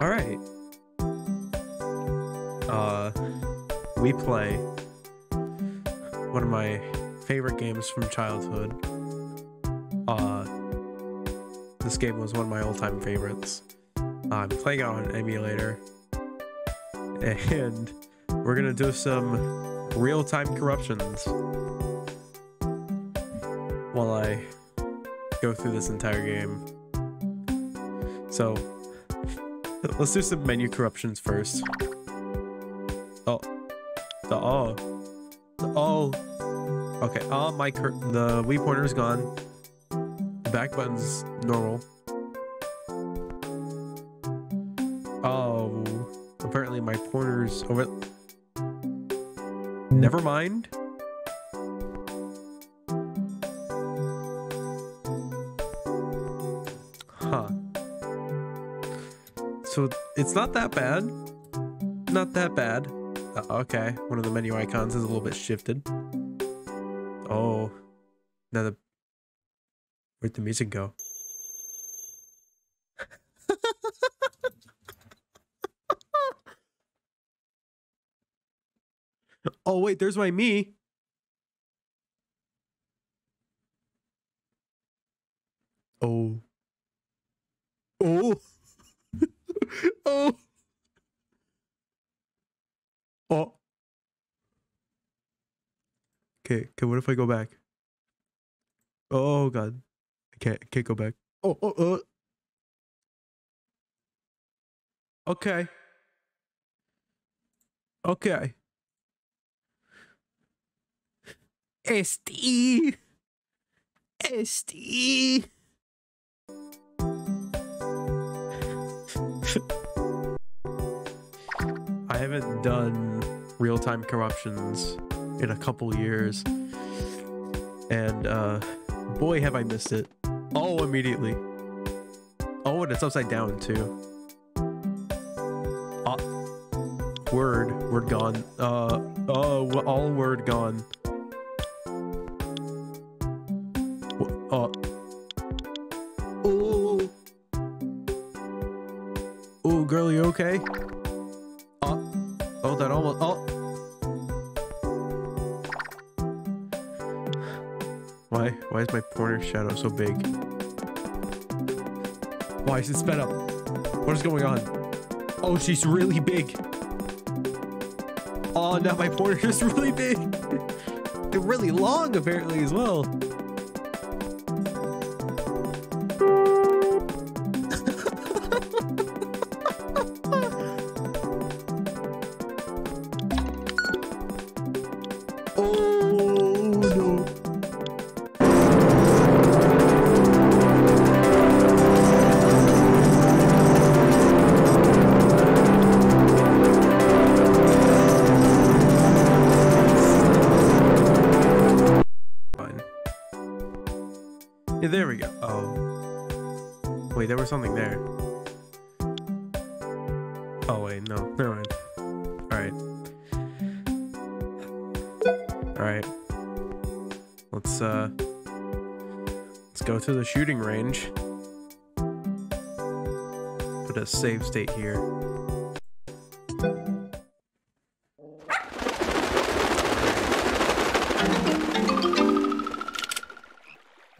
All right. We play one of my favorite games from childhood. This game was one of my all-time favorites. I'm playing on an emulator, and we're gonna do some real-time corruptions while I go through this entire game. So let's do some menu corruptions first. Okay, the Wii pointer is gone. The back button's normal. Oh, apparently my pointer's over. Never mind. Huh. So it's not that bad. Not that bad. Okay, one of the menu icons is a little bit shifted. Oh, now where'd the music go? Oh wait, there's my me. Oh. Oh. Oh. Oh. Okay, what if I go back? Oh god. I can't go back. Okay. Okay. ST. I haven't done real-time corruptions in a couple years, and boy have I missed it. Oh, immediately. Oh, and it's upside down too. Word gone. All word gone. Oh, girl, you okay? Oh, that almost. Oh. Why is my pointer shadow so big? Why is it sped up? What is going on? Oh, she's really big. Oh, now my pointer is really big. They're really long, apparently, as well. There we go. Oh. Wait, there was something there. Oh, wait, no. Never mind. Alright. Alright. Let's go to the shooting range. Put a save state here.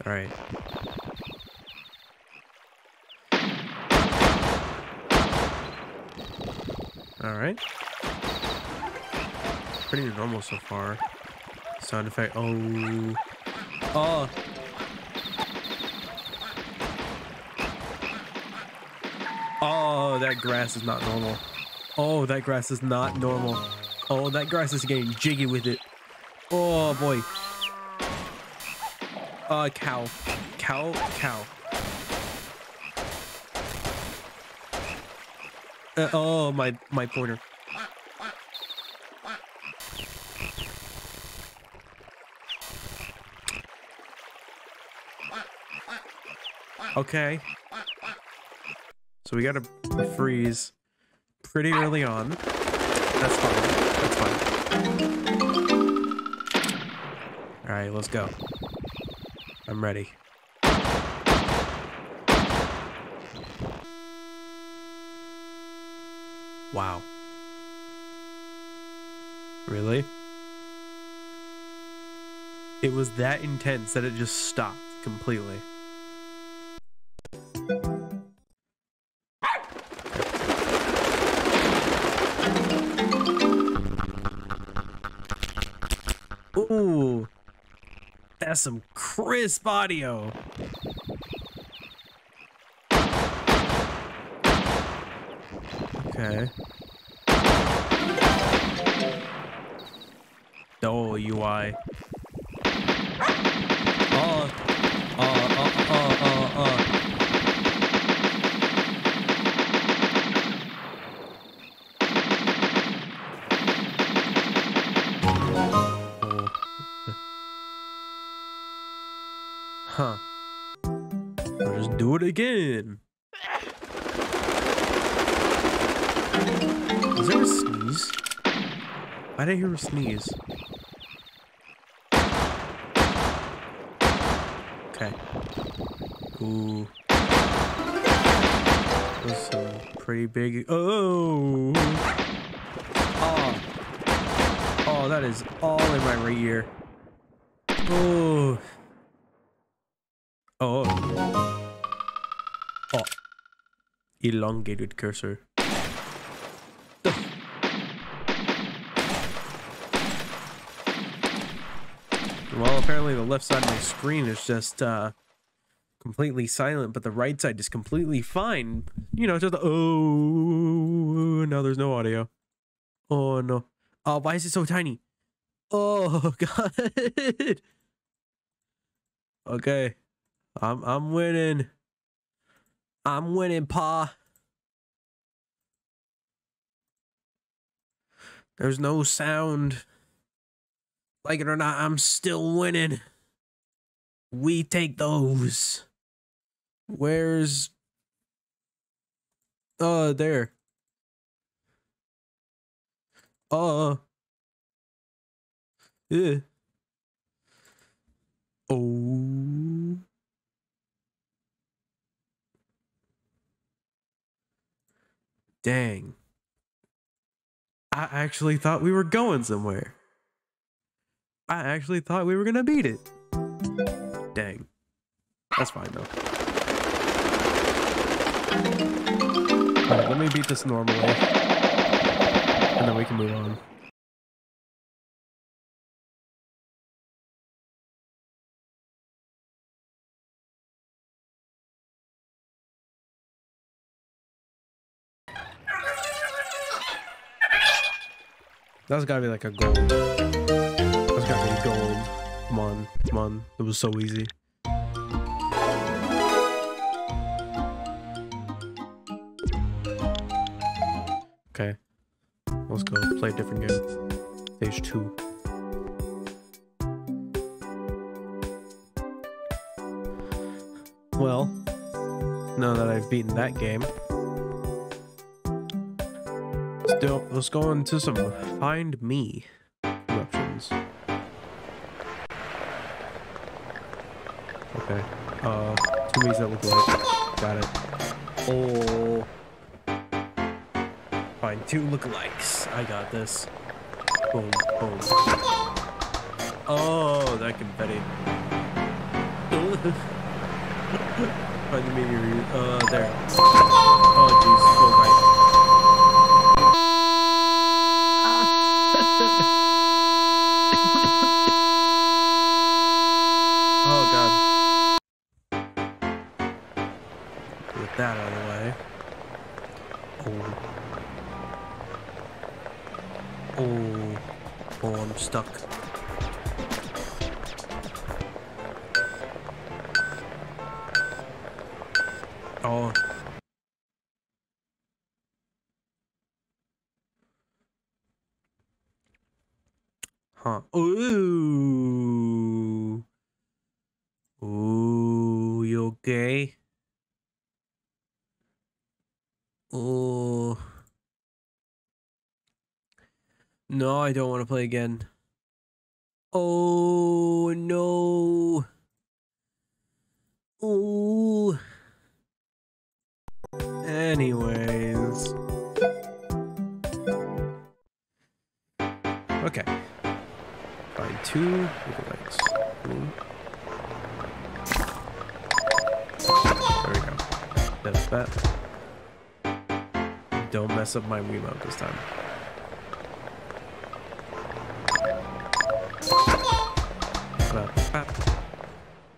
Alright. Alright. Pretty normal so far. Sound effect. Oh. Oh. Oh, that grass is not normal. Oh, that grass is not normal. Oh, that grass is getting jiggy with it. Oh, boy. Cow. Oh, my pointer. Okay. So we gotta freeze pretty early on. That's fine. That's fine. All right, let's go. I'm ready. Wow. Really? It was that intense that it just stopped completely. Ooh, that's some crisp audio. Okay. Oh, UI. Huh. I'll just do it again. Is there a sneeze? Why did I hear a sneeze? Okay. Ooh. That's some pretty big. Oh. Oh. Oh, that is all in my right ear. Oh. Oh. Oh. Elongated cursor. Well, apparently the left side of my screen is just completely silent, but the right side is completely fine. You know, just oh no, there's no audio. Oh no. Oh, why is it so tiny? Oh god. Okay, I'm winning. I'm winning, pa. There's no sound. Like it or not, I'm still winning. We take those. Where's... there. Yeah. Oh. Dang. I actually thought we were going somewhere. I actually thought we were gonna beat it. Dang. That's fine though. Alright, let me beat this normally. And then we can move on. That's gotta be like a gold. Got me gold. Come on, come on. It was so easy. Okay. Let's go. Play a different game. Stage 2. Well, now that I've beaten that game, still, let's go into some Find Me options. Okay. Two ways that look like. Got it. Oh. Fine. Two lookalikes. I got this. Boom. Boom. Oh, that confetti. Find the meteor. There. Oh, jeez. Go right. That out of the way. Oh. Oh. Oh, I'm stuck. Oh. Huh. Ooh. Ooh, you okay? Oh no, I don't want to play again. Oh no. Oh. Anyways. two big legs. Boom. There we go. That's that. Don't mess up my Wiimote this time.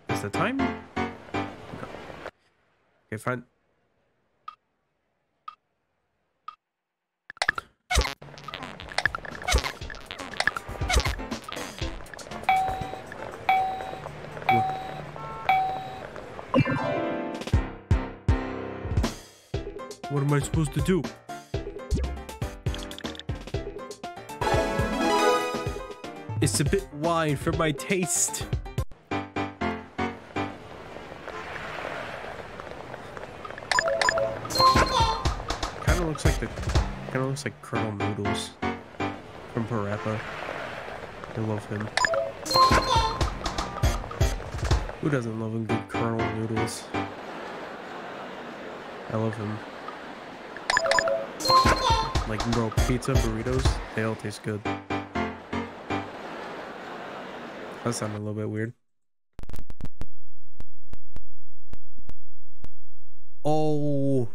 Is that time? No. Okay, fine. What am I supposed to do? It's a bit wide for my taste. Kind of looks like Colonel Noodles from Parappa. I love him. Who doesn't love a good Colonel Noodles? I love him. Like bro, pizza, burritos, they all taste good. That sounded a little bit weird. Oh.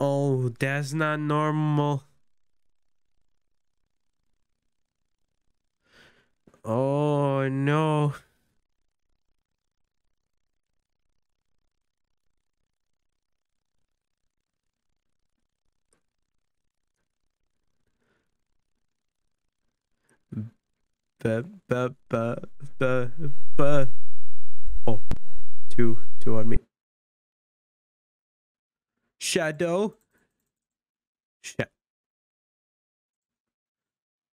Oh, that's not normal. Oh, no. Oh, two on me. Shadow. Shit.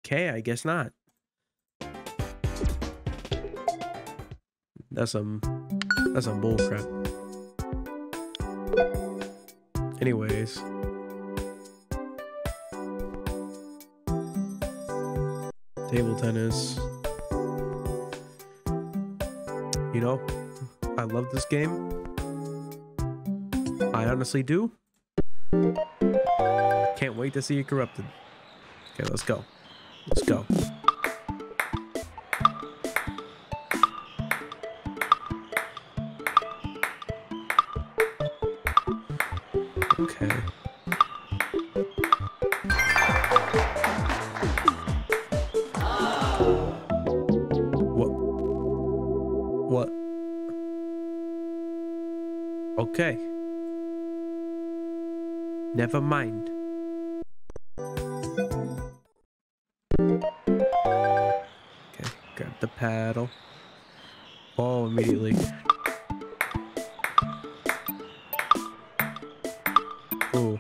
Okay, I guess not. That's some bullcrap. Anyways. Table tennis. You know, I love this game. I honestly do. Can't wait to see you corrupted. Okay, let's go. Let's go. Okay. Okay. Never mind. Okay, grab the paddle. Oh, immediately. Oh.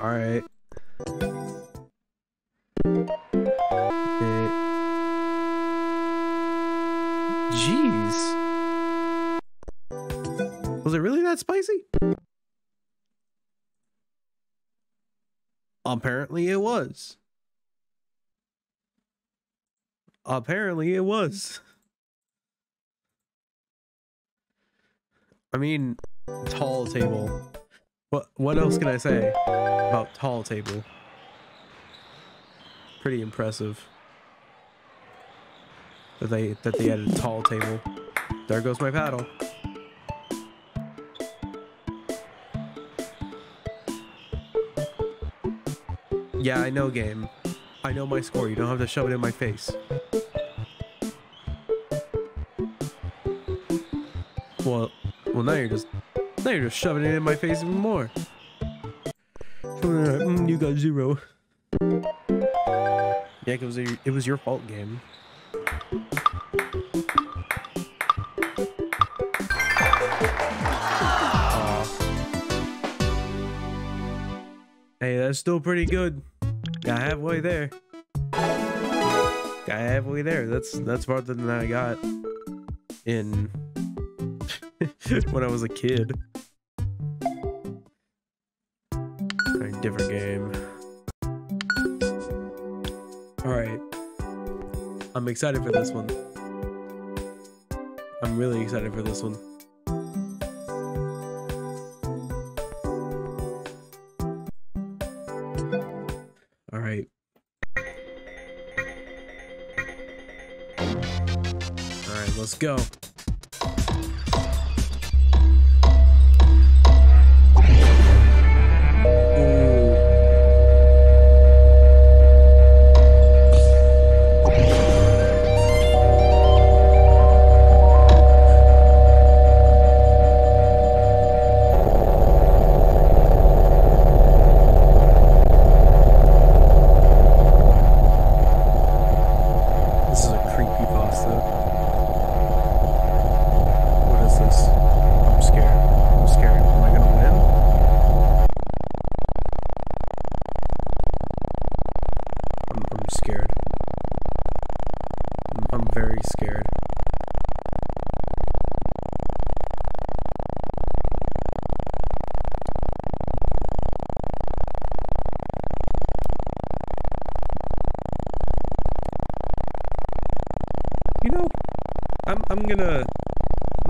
All right. Jeez. Was it really that spicy? Apparently it was. Apparently it was. I mean, tall table. What else can I say about tall table? Pretty impressive. That they added a tall table. There goes my paddle. Yeah, I know, game. I know my score. You don't have to shove it in my face. Well, now you're just shoving it in my face even more. You got zero. Yeah, it was your fault, game. Hey, that's still pretty good. Got halfway there. That's farther than I got in when I was a kid. All right, different game. All right. I'm excited for this one. I'm really excited for this one. Let's go.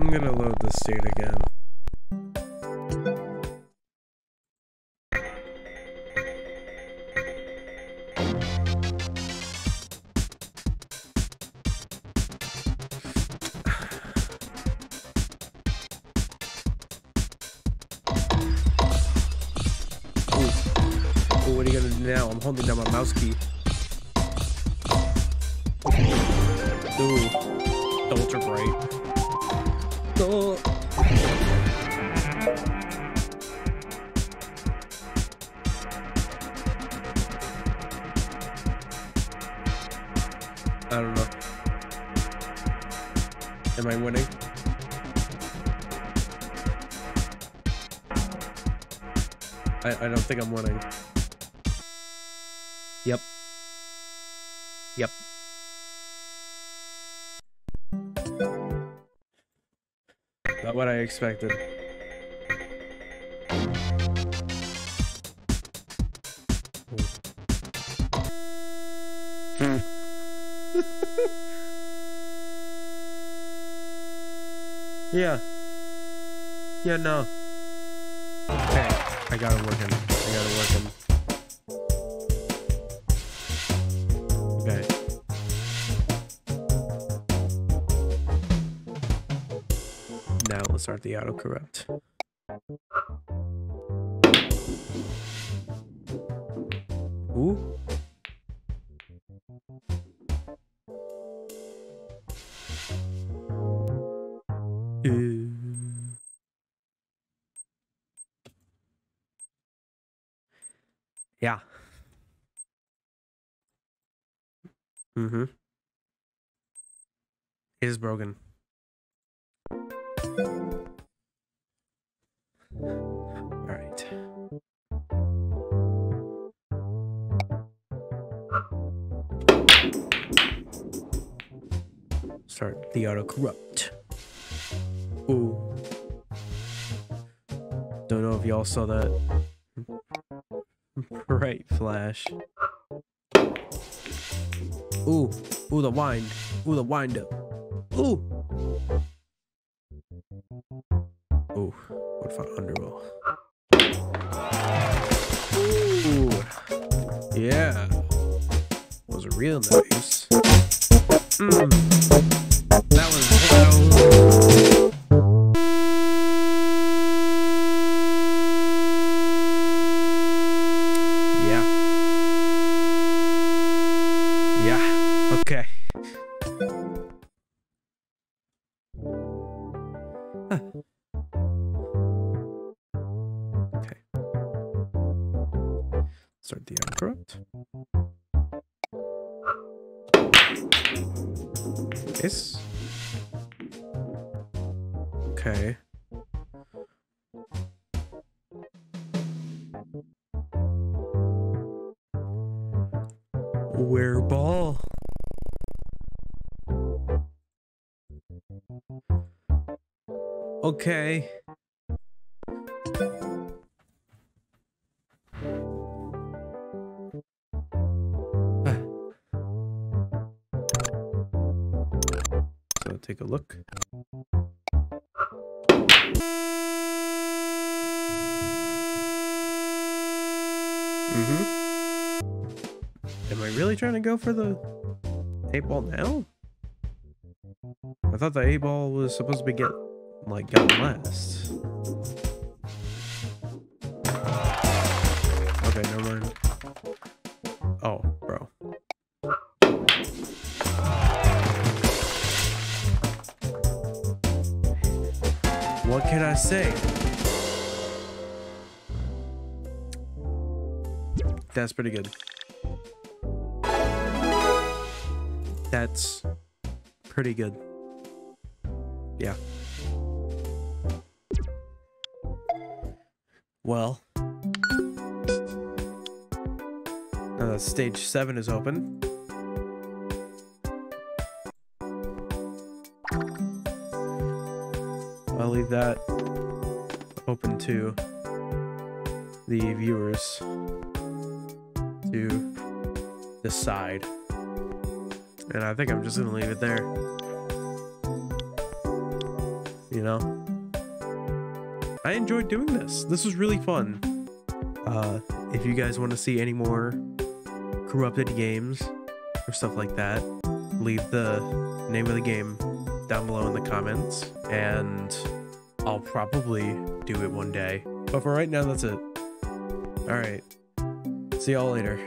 I'm gonna load this state again. Ooh. What are you gonna do now? I'm holding down my mouse key. Ooh. Ultra bright. Oh. I don't know. Am I winning? I don't think I'm winning. Yep. Yep. Not what I expected. Yeah. Yeah, no. Okay, I got it working. I got it working. Start the autocorrect. Ooh. Yeah. Mm-hmm. It is broken. All right. Start the autocorrupt. Ooh. Don't know if y'all saw that bright flash. Ooh. Ooh, the wind. Ooh, the wind up. Ooh. Ooh. What if I underroll? Ooh. Yeah. Those are real nice. Mm. That was wild. Yeah. Yeah. Okay. Huh. Start the autocorrect. Yes. Okay. Where ball? Okay. Take a look. Am I really trying to go for the 8-ball now? I I thought the A ball was supposed to be got last. Okay, never mind. Oh, bro. What can I say? That's pretty good. That's pretty good. Yeah. Well, stage 7 is open. I'll leave that open to the viewers to decide. And I think I'm just gonna leave it there. You know? I enjoyed doing this. This was really fun. If you guys want to see any more corrupted games or stuff like that, leave the name of the game down below in the comments, and I'll probably do it one day. But for right now, that's it. All right. See y'all later.